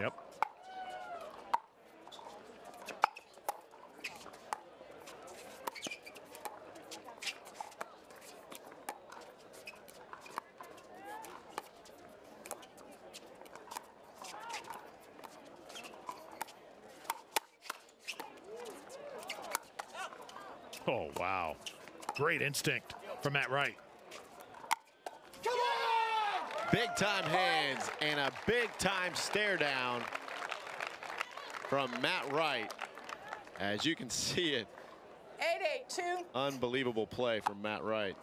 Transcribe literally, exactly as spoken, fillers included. Yep. Oh, wow. Great instinct from Matt Wright. Big time hands and a big time stare down from Matt Wright. As you can see it. eight eight two. Unbelievable play from Matt Wright.